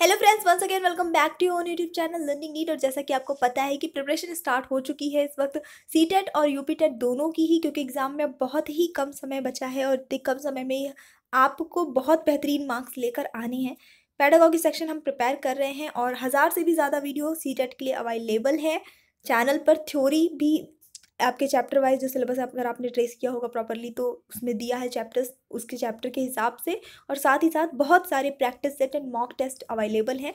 Hello friends, once again welcome back to your YouTube channel learning need. और जैसा कि आपको पता है कि प्रिपरेशन स्टार्ट हो चुकी है इस वक्त सीटेट और यूपीटेट दोनों की ही, क्योंकि एग्ज़ाम में बहुत ही कम समय बचा है और इतने कम समय में आपको बहुत बेहतरीन मार्क्स लेकर आने हैं। पेडागॉजी सेक्शन हम प्रिपेयर कर रहे हैं और 1000 से भी ज़्यादा वीडियो सीटेट के लिए अवेलेबल है चैनल पर। थ्योरी भी आपके चैप्टर वाइज जो सिलेबस अगर आपने ट्रेस किया होगा प्रॉपरली तो उसमें दिया है चैप्टर्स, उसके चैप्टर के हिसाब से, और साथ ही साथ बहुत सारे practice set and mock test available हैं।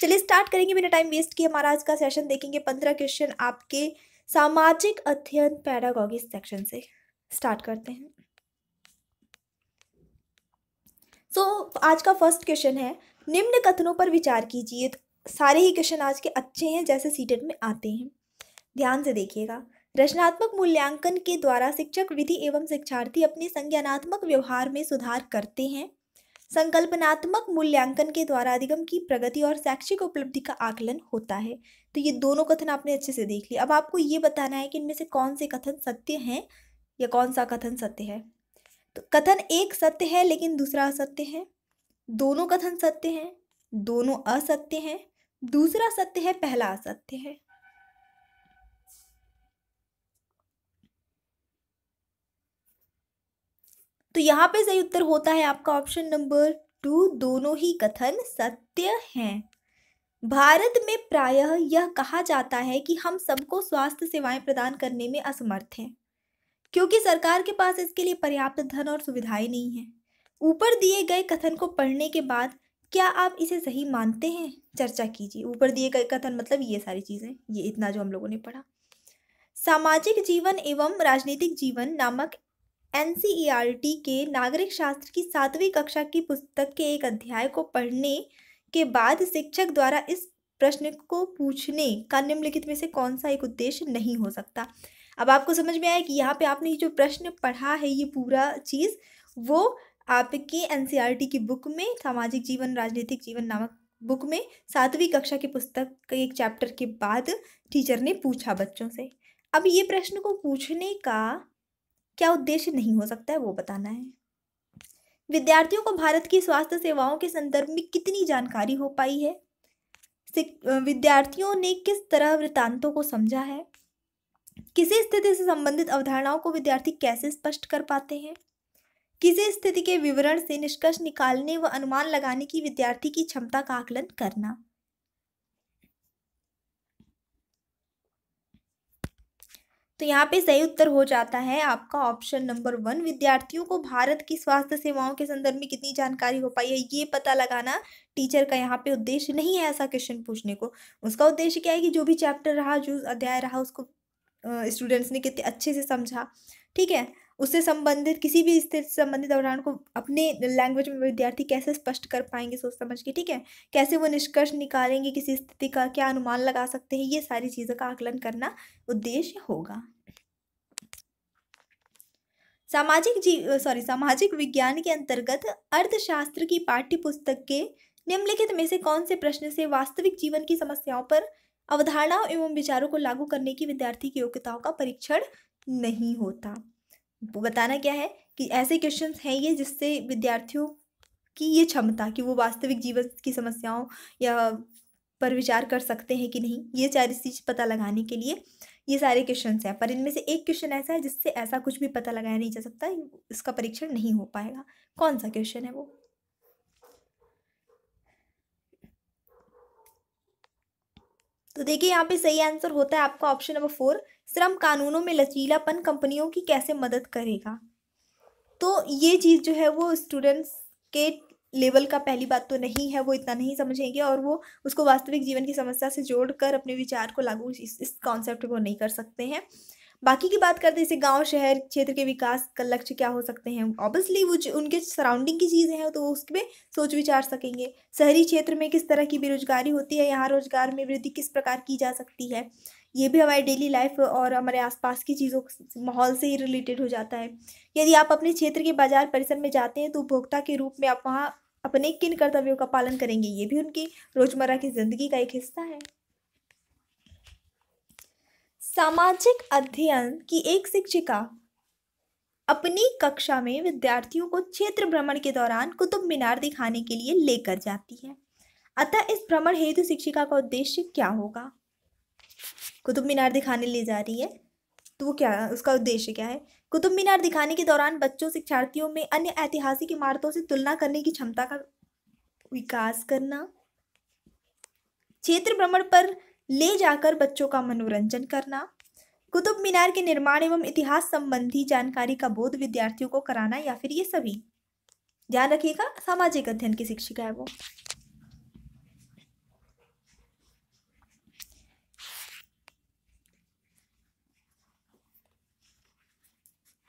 चलिए स्टार्ट करेंगे बिना टाइम वेस्ट किए हमारा आज का सेशन। देखेंगे 15 क्वेश्चन आपके सामाजिक अध्ययन पैडागॉजी सेक्शन से। स्टार्ट करते हैं। सो आज का फर्स्ट क्वेश्चन है, निम्न कथनों पर विचार कीजिए। तो सारे ही क्वेश्चन आज के अच्छे हैं जैसे सीटेट में आते हैं, ध्यान से देखिएगा। रचनात्मक मूल्यांकन के द्वारा शिक्षक विधि एवं शिक्षार्थी अपने संज्ञानात्मक व्यवहार में सुधार करते हैं। संकल्पनात्मक मूल्यांकन के द्वारा अधिगम की प्रगति और शैक्षिक उपलब्धि का आकलन होता है। तो ये दोनों कथन आपने अच्छे से देख लिया। अब आपको ये बताना है कि इनमें से कौन से कथन सत्य हैं या कौन सा कथन सत्य है। तो कथन एक सत्य है लेकिन दूसरा असत्य है, दोनों कथन सत्य हैं, दोनों असत्य हैं, दूसरा सत्य है पहला असत्य है। तो यहाँ पे सही उत्तर होता है आपका ऑप्शन नंबर 2, दोनों ही कथन सत्य हैं। भारत में प्रायः यह कहा जाता है कि हम सबको स्वास्थ्य सेवाएं प्रदान करने में असमर्थ हैं क्योंकि सरकार के पास इसके लिए पर्याप्त धन और सुविधाएं नहीं हैं। ऊपर दिए गए कथन को पढ़ने के बाद क्या आप इसे सही मानते हैं, चर्चा कीजिए। ऊपर दिए गए कथन मतलब ये सारी चीज़ें, ये इतना जो हम लोगों ने पढ़ा। सामाजिक जीवन एवं राजनीतिक जीवन नामक NCERT के नागरिक शास्त्र की 7वीं कक्षा की पुस्तक के एक अध्याय को पढ़ने के बाद शिक्षक द्वारा इस प्रश्न को पूछने का निम्नलिखित में से कौन सा एक उद्देश्य नहीं हो सकता। अब आपको समझ में आया कि यहाँ पे आपने जो प्रश्न पढ़ा है ये पूरा चीज़ वो आपके NCERT की बुक में, सामाजिक जीवन राजनीतिक जीवन नामक बुक में 7वीं कक्षा की पुस्तक के एक चैप्टर के बाद टीचर ने पूछा बच्चों से। अब ये प्रश्न को पूछने का क्या उद्देश्य नहीं हो सकता है वो बताना है। विद्यार्थियों को भारत की स्वास्थ्य सेवाओं के संदर्भ में कितनी जानकारी हो पाई है, विद्यार्थियों ने किस तरह वृत्तांतों को समझा है, किसी स्थिति से संबंधित अवधारणाओं को विद्यार्थी कैसे स्पष्ट कर पाते हैं, किसी स्थिति के विवरण से निष्कर्ष निकालने व अनुमान लगाने की विद्यार्थी की क्षमता का आकलन करना। तो यहाँ पे सही उत्तर हो जाता है आपका ऑप्शन नंबर 1, विद्यार्थियों को भारत की स्वास्थ्य सेवाओं के संदर्भ में कितनी जानकारी हो पाई है ये पता लगाना टीचर का यहाँ पे उद्देश्य नहीं है ऐसा क्वेश्चन पूछने को। उसका उद्देश्य क्या है कि जो भी चैप्टर रहा, जो अध्याय रहा, उसको स्टूडेंट्स ने कितने अच्छे से समझा, ठीक है, उससे संबंधित किसी भी स्थिति से संबंधित अवधारणा को अपने लैंग्वेज में विद्यार्थी कैसे स्पष्ट कर पाएंगे सोच समझ के, ठीक है, कैसे वो निष्कर्ष निकालेंगे, किसी स्थिति का क्या अनुमान लगा सकते हैं, ये सारी चीज़ों का आकलन करना उद्देश्य होगा। सामाजिक विज्ञान के अंतर्गत अर्थशास्त्र की पाठ्य पुस्तक के निम्नलिखित में से कौन से प्रश्न से वास्तविक जीवन की समस्याओं पर अवधारणाओं एवं विचारों को लागू करने की विद्यार्थी की योग्यताओं का परीक्षण नहीं होता। बताना क्या है कि ऐसे क्वेश्चंस हैं ये जिससे विद्यार्थियों की ये क्षमता कि वो वास्तविक जीवन की समस्याओं या पर विचार कर सकते हैं कि नहीं, ये सारी चीज़ पता लगाने के लिए ये सारे क्वेश्चंस हैं। पर इनमें से एक क्वेश्चन ऐसा है जिससे ऐसा कुछ भी पता लगाया नहीं जा सकता, इसका परीक्षण नहीं हो पाएगा। कौन सा क्वेश्चन है वो? तो देखिए यहाँ पे सही आंसर होता है आपका ऑप्शन नंबर 4, श्रम कानूनों में लचीलापन कंपनियों की कैसे मदद करेगा। तो ये चीज़ जो है वो स्टूडेंट्स के लेवल का, पहली बात तो नहीं है, वो इतना नहीं समझेंगे और वो उसको वास्तविक जीवन की समस्या से जोड़कर अपने विचार को लागू इस कॉन्सेप्ट को नहीं कर सकते हैं। बाकी की बात करते हैं, जैसे गांव शहर क्षेत्र के विकास का लक्ष्य क्या हो सकते हैं, ऑब्वियसली वो उनके सराउंडिंग की चीज़ें हैं तो वो उसमें सोच विचार सकेंगे। शहरी क्षेत्र में किस तरह की बेरोजगारी होती है, यहाँ रोजगार में वृद्धि किस प्रकार की जा सकती है, ये भी हमारी डेली लाइफ और हमारे आसपास की चीज़ों माहौल से ही रिलेटेड हो जाता है। यदि आप अपने क्षेत्र के बाजार परिसर में जाते हैं तो उपभोक्ता के रूप में आप वहाँ अपने किन कर्तव्यों का पालन करेंगे, ये भी उनकी रोजमर्रा की जिंदगी का एक हिस्सा है। सामाजिक अध्ययन की एक शिक्षिका अपनी कक्षा में विद्यार्थियों को क्षेत्र भ्रमण के दौरान कुतुब मीनार दिखाने के लिए लेकर जाती है। अतः इस भ्रमण हेतु शिक्षिका का उद्देश्य क्या होगा? कुतुब मीनार दिखाने ले जा रही है, तो वो क्या, उसका उद्देश्य क्या है? कुतुब मीनार दिखाने के दौरान बच्चों शिक्षार्थियों में अन्य ऐतिहासिक इमारतों से तुलना करने की क्षमता का विकास करना, क्षेत्र भ्रमण पर ले जाकर बच्चों का मनोरंजन करना, कुतुब मीनार के निर्माण एवं इतिहास संबंधी जानकारी का बोध विद्यार्थियों को कराना, या फिर ये सभी। ध्यान रखिएगा, सामाजिक अध्ययन की शिक्षिका है वो।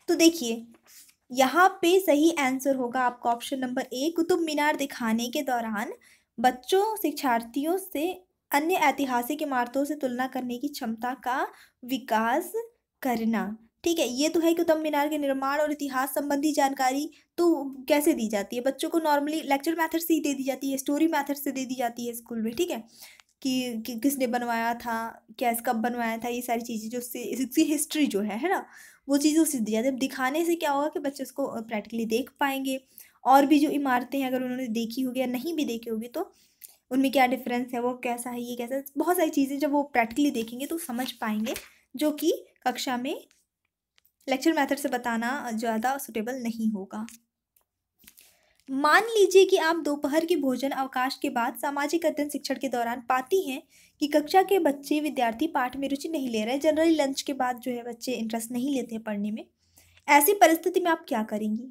तो देखिए यहाँ पे सही आंसर होगा आपका option number A, Qutub Minar दिखाने के दौरान बच्चों शिक्षार्थियों से अन्य ऐतिहासिक इमारतों से तुलना करने की क्षमता का विकास करना। ठीक है, ये तो है कुतुब मीनार के निर्माण और इतिहास संबंधी जानकारी तो कैसे दी जाती है बच्चों को? नॉर्मली लेक्चर मेथड से ही दे दी जाती है, स्टोरी मेथड से दे दी जाती है स्कूल में। ठीक है कि किसने बनवाया था, कैसे कब बनवाया था, ये सारी चीज़ें जो इसकी हिस्ट्री जो है ना, वो चीज़ें उससे दी जाती है। दिखाने से क्या होगा कि बच्चे उसको प्रैक्टिकली देख पाएंगे, और भी जो इमारतें हैं अगर उन्होंने देखी होगी या नहीं भी देखी होगी तो उनमें क्या डिफरेंस है, वो कैसा है, ये कैसा, बहुत सारी चीज़ें जब वो प्रैक्टिकली देखेंगे तो समझ पाएंगे, जो कि कक्षा में लेक्चर मेथड से बताना ज़्यादा सुटेबल नहीं होगा। मान लीजिए कि आप दोपहर के भोजन अवकाश के बाद सामाजिक अध्ययन शिक्षण के दौरान पाती हैं कि कक्षा के बच्चे विद्यार्थी पाठ में रुचि नहीं ले रहे। जनरली लंच के बाद जो है बच्चे इंटरेस्ट नहीं लेते हैं पढ़ने में। ऐसी परिस्थिति में आप क्या करेंगी?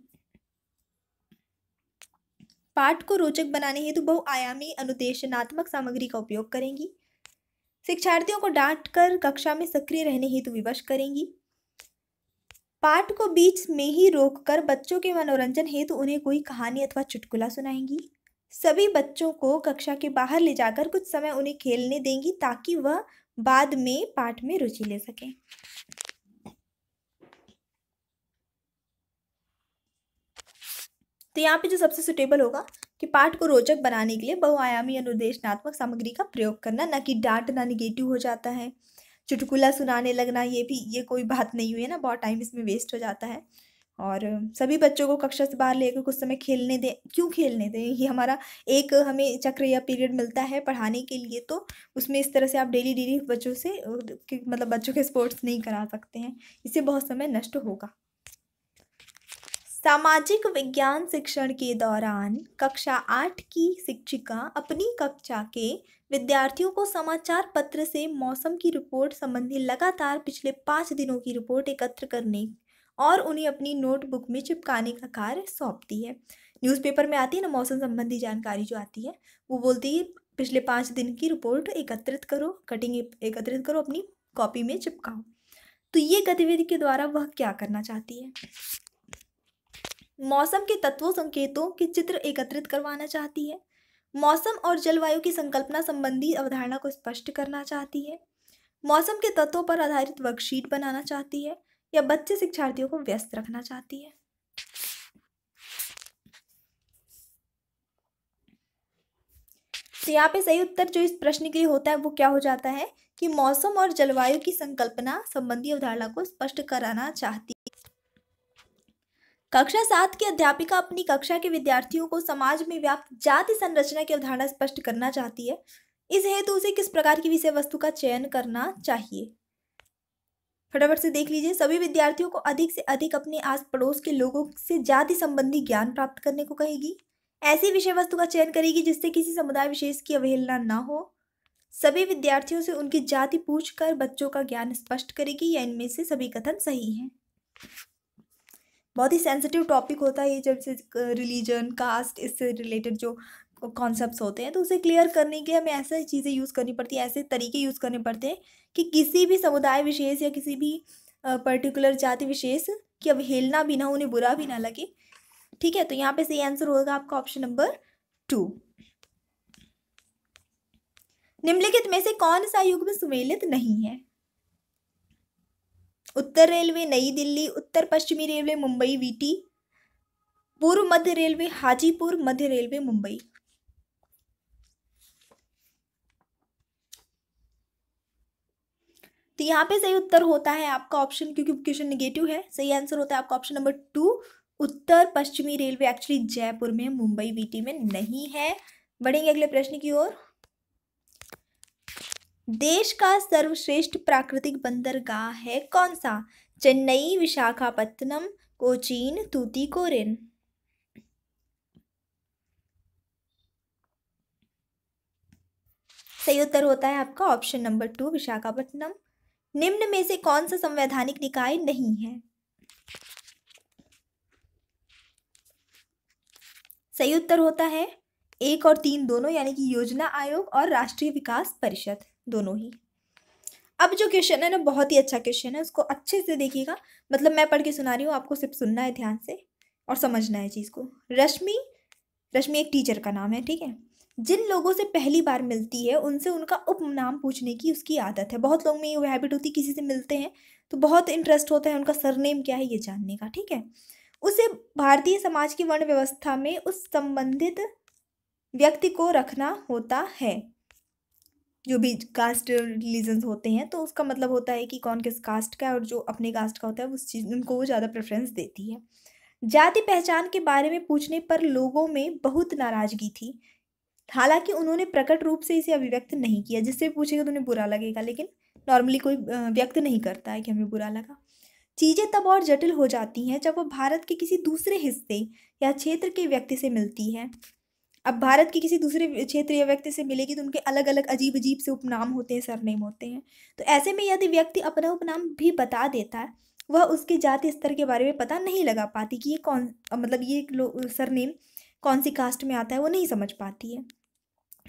पाठ को रोचक बनाने हेतु बहुआयामी अनुदेशनात्मक सामग्री का उपयोग करेंगी। शिक्षार्थियों को डांटकर कक्षा में सक्रिय रहने हेतु विवश करेंगी। पाठ को बीच में ही रोककर बच्चों के मनोरंजन हेतु उन्हें कोई कहानी अथवा चुटकुला सुनाएंगी। सभी बच्चों को कक्षा के बाहर ले जाकर कुछ समय उन्हें खेलने देंगी ताकि वह बाद में पाठ में रुचि ले सकें। तो यहाँ पे जो सबसे सुटेबल होगा कि पाठ को रोचक बनाने के लिए बहुआयामी अनुदेशनात्मक सामग्री का प्रयोग करना, ना कि डांटना, निगेटिव हो जाता है। चुटकुला सुनाने लगना, ये कोई बात नहीं हुई है ना, बहुत टाइम इसमें वेस्ट हो जाता है। और सभी बच्चों को कक्षा से बाहर लेकर कुछ समय खेलने दें। क्यों खेलने दें? ये हमारा एक हमें चक्र या पीरियड मिलता है पढ़ाने के लिए, तो उसमें इस तरह से आप डेली बच्चों से मतलब बच्चों के स्पोर्ट्स नहीं करा सकते हैं, इससे बहुत समय नष्ट होगा। सामाजिक विज्ञान शिक्षण के दौरान कक्षा 8 की शिक्षिका अपनी कक्षा के विद्यार्थियों को समाचार पत्र से मौसम की रिपोर्ट संबंधी लगातार पिछले 5 दिनों की रिपोर्ट एकत्र करने और उन्हें अपनी नोटबुक में चिपकाने का कार्य सौंपती है। न्यूज़पेपर में आती है ना मौसम संबंधी जानकारी जो आती है, वो बोलती है पिछले 5 दिन की रिपोर्ट एकत्रित करो, कटिंग एकत्रित करो, अपनी कॉपी में चिपकाओ। तो ये गतिविधि के द्वारा वह क्या करना चाहती है? मौसम के तत्वों संकेतों के चित्र एकत्रित करवाना चाहती है। मौसम और जलवायु की संकल्पना संबंधी अवधारणा को स्पष्ट करना चाहती है। मौसम के तत्वों पर आधारित वर्कशीट बनाना चाहती है, या बच्चे शिक्षार्थियों को व्यस्त रखना चाहती है। तो यहाँ पे सही उत्तर जो इस प्रश्न के लिए होता है वो क्या हो जाता है कि मौसम और जलवायु की संकल्पना संबंधी अवधारणा को स्पष्ट कराना चाहती है। कक्षा 7 की अध्यापिका अपनी कक्षा के विद्यार्थियों को समाज में व्याप्त जाति संरचना की अवधारणा स्पष्ट करना चाहती है। इस हेतु उसे किस प्रकार की विषय वस्तु का चयन करना चाहिए? फटाफट से देख लीजिए। सभी विद्यार्थियों को अधिक से अधिक अपने आस पड़ोस के लोगों से जाति संबंधी ज्ञान प्राप्त करने को कहेगी। ऐसी विषय वस्तु का चयन करेगी जिससे किसी समुदाय विशेष की अवहेलना ना हो। सभी विद्यार्थियों से उनकी जाति पूछकर बच्चों का ज्ञान स्पष्ट करेगी, या इनमें से सभी कथन सही हैं। बहुत ही सेंसिटिव टॉपिक होता है ये, जब से रिलीजन कास्ट इससे रिलेटेड जो कॉन्सेप्ट्स होते हैं, तो उसे क्लियर करने के लिए हमें ऐसी चीज़ें यूज़ करनी पड़ती है, ऐसे तरीके यूज़ करने पड़ते हैं कि किसी भी समुदाय विशेष या किसी भी पर्टिकुलर जाति विशेष की अवहेलना भी ना हो, उन्हें बुरा भी ना लगे। ठीक है, तो यहाँ पे सही आंसर होगा आपका ऑप्शन नंबर 2। निम्नलिखित में से कौन सा युग में सुमेलित नहीं है? उत्तर रेलवे नई दिल्ली, उत्तर पश्चिमी रेलवे मुंबई वीटी, पूर्व मध्य रेलवे हाजीपुर, मध्य रेलवे मुंबई। तो यहाँ पे सही उत्तर होता है आपका ऑप्शन, क्योंकि क्वेश्चन नेगेटिव है, सही आंसर होता है आपका ऑप्शन नंबर 2, उत्तर पश्चिमी रेलवे। एक्चुअली जयपुर में, मुंबई वीटी में नहीं है। बढ़ेंगे अगले प्रश्न की ओर। देश का सर्वश्रेष्ठ प्राकृतिक बंदरगाह है कौन सा? चेन्नई, विशाखापत्तनम, कोचीन, तूतीकोरिन। सही उत्तर होता है आपका ऑप्शन नंबर 2 विशाखापत्तनम। निम्न में से कौन सा संवैधानिक निकाय नहीं है? सही उत्तर होता है 1 और 3 दोनों, यानी कि योजना आयोग और राष्ट्रीय विकास परिषद दोनों ही। अब जो क्वेश्चन है ना, बहुत ही अच्छा क्वेश्चन है, उसको अच्छे से देखिएगा। मतलब मैं पढ़ के सुना रही हूँ, आपको सिर्फ सुनना है ध्यान से और समझना है चीज़ को। रश्मि एक टीचर का नाम है, ठीक है। जिन लोगों से पहली बार मिलती है उनसे उनका उपनाम पूछने की उसकी आदत है। बहुत लोग में ये हैबिट होती है, किसी से मिलते हैं तो बहुत इंटरेस्ट होता है उनका सरनेम क्या है ये जानने का, ठीक है। उसे भारतीय समाज की वर्ण व्यवस्था में उस संबंधित व्यक्ति को रखना होता है, जो भी कास्ट रिलीजन्स होते हैं। तो उसका मतलब होता है कि कौन किस कास्ट का है, और जो अपने कास्ट का होता है उस चीज़ उनको वो ज़्यादा प्रेफरेंस देती है। जाति पहचान के बारे में पूछने पर लोगों में बहुत नाराज़गी थी, हालांकि उन्होंने प्रकट रूप से इसे अभिव्यक्त नहीं किया। जिससे पूछेगा तो उन्हें बुरा लगेगा, लेकिन नॉर्मली कोई व्यक्त नहीं करता है कि हमें बुरा लगा। चीज़ें तब और जटिल हो जाती हैं जब वो भारत के किसी दूसरे हिस्से या क्षेत्र के व्यक्ति से मिलती है। अब भारत के किसी दूसरे क्षेत्र या व्यक्ति से मिलेगी तो उनके अलग अलग अजीब अजीब से उपनाम होते हैं, सरनेम होते हैं। तो ऐसे में यदि व्यक्ति अपना उपनाम भी बता देता है, वह उसके जाति स्तर के बारे में पता नहीं लगा पाती कि ये कौन, मतलब ये सरनेम कौन सी कास्ट में आता है, वो नहीं समझ पाती है।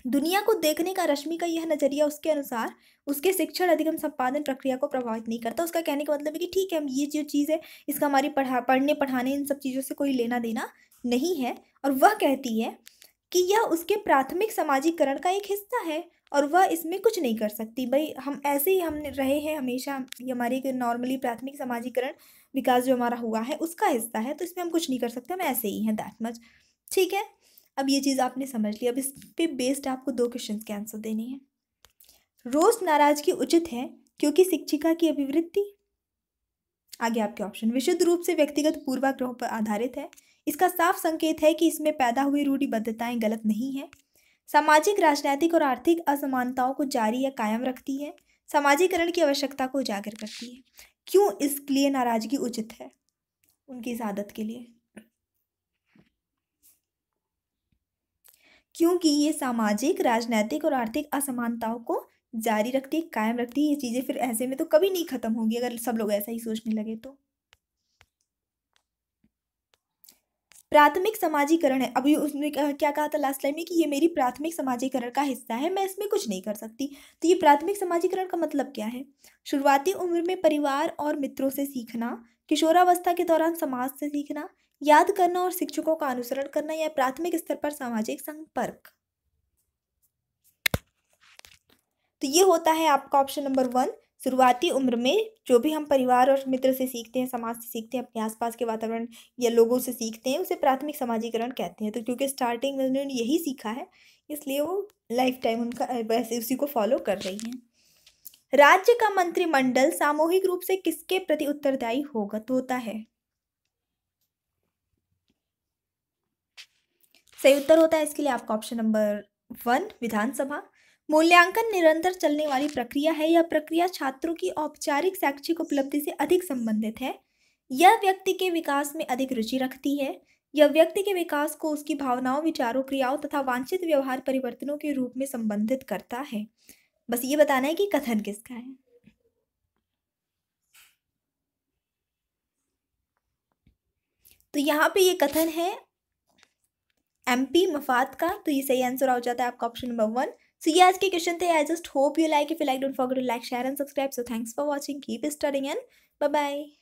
दुनिया को देखने का रश्मि का यह नज़रिया उसके अनुसार उसके शिक्षण अधिगम संपादन प्रक्रिया को प्रभावित नहीं करता। उसका कहने का मतलब है कि ठीक है, हम ये जो चीज़ है इसका हमारी पढ़ने पढ़ाने इन सब चीज़ों से कोई लेना देना नहीं है। और वह कहती है कि यह उसके प्राथमिक सामाजिकरण का एक हिस्सा है और वह इसमें कुछ नहीं कर सकती। भाई हम ऐसे ही हमने रहे हैं हमेशा, हमारी नॉर्मली प्राथमिक सामाजिकरण विकास जो हमारा हुआ है उसका हिस्सा है, तो इसमें हम कुछ नहीं कर सकते, हम ऐसे ही हैं, दैट मच, ठीक है। अब ये चीज़ आपने समझ ली। अब इस पे बेस्ड आपको 2 क्वेश्चन के आंसर देने हैं। रोज नाराज़गी उचित है क्योंकि शिक्षिका की अभिवृत्ति, आगे आपके ऑप्शन विशुद्ध रूप से व्यक्तिगत पूर्वाग्रहों पर आधारित है, इसका साफ संकेत है कि इसमें पैदा हुई रूढ़िबद्धताएं गलत नहीं है। सामाजिक, राजनैतिक और आर्थिक असमानताओं को जारी या कायम रखती है, सामाजिकरण की आवश्यकता को उजागर करती है। क्यों इसके लिए नाराज़गी उचित है? उनकी इस आदत के लिए, क्योंकि ये सामाजिक, राजनैतिक और आर्थिक असमानताओं को जारी रखती है, कायम रखती है। ये चीज़ें फिर ऐसे में तो कभी नहीं खत्म होगी अगर सब लोग ऐसा ही सोचने लगे तो। प्राथमिक सामाजिकरण है, अभी उसने क्या कहा था लास्ट टाइम में कि ये मेरी प्राथमिक सामाजिकरण का हिस्सा है, मैं इसमें कुछ नहीं कर सकती। तो ये प्राथमिक सामाजिकरण का मतलब क्या है? शुरुआती उम्र में परिवार और मित्रों से सीखना, किशोरावस्था के दौरान समाज से सीखना, याद करना और शिक्षकों का अनुसरण करना, या प्राथमिक स्तर पर सामाजिक संपर्क। तो ये होता है आपका ऑप्शन नंबर 1, शुरुआती उम्र में जो भी हम परिवार और मित्र से सीखते हैं, समाज से सीखते हैं, अपने आसपास के वातावरण या लोगों से सीखते हैं, उसे प्राथमिक सामाजिकरण कहते हैं। तो क्योंकि स्टार्टिंग में उन्होंने यही सीखा है, इसलिए वो लाइफ टाइम उनका वैसे उसी को फॉलो कर रही हैं। राज्य का मंत्रिमंडल सामूहिक रूप से किसके प्रति उत्तरदायी होता है? सही उत्तर होता है इसके लिए आपका ऑप्शन नंबर 1 विधानसभा। मूल्यांकन निरंतर चलने वाली प्रक्रिया है, यह प्रक्रिया छात्रों की औपचारिक शैक्षिक उपलब्धि से अधिक संबंधित है। यह व्यक्ति के विकास में अधिक रुचि रखती है। यह व्यक्ति के विकास को उसकी भावनाओं, विचारों, क्रियाओं तथा वांछित व्यवहार परिवर्तनों के रूप में संबंधित करता है। बस ये बताना है कि कथन किसका है। तो यहाँ पे ये कथन है MP मफात का, तो ये सही आंसर आ जाता है आपका ऑप्शन नंबर 1। सो ये आज के क्वेश्चन थे। I just hope you like, if you like don't forget to like, share and subscribe. So thanks for watching, keep studying and bye bye.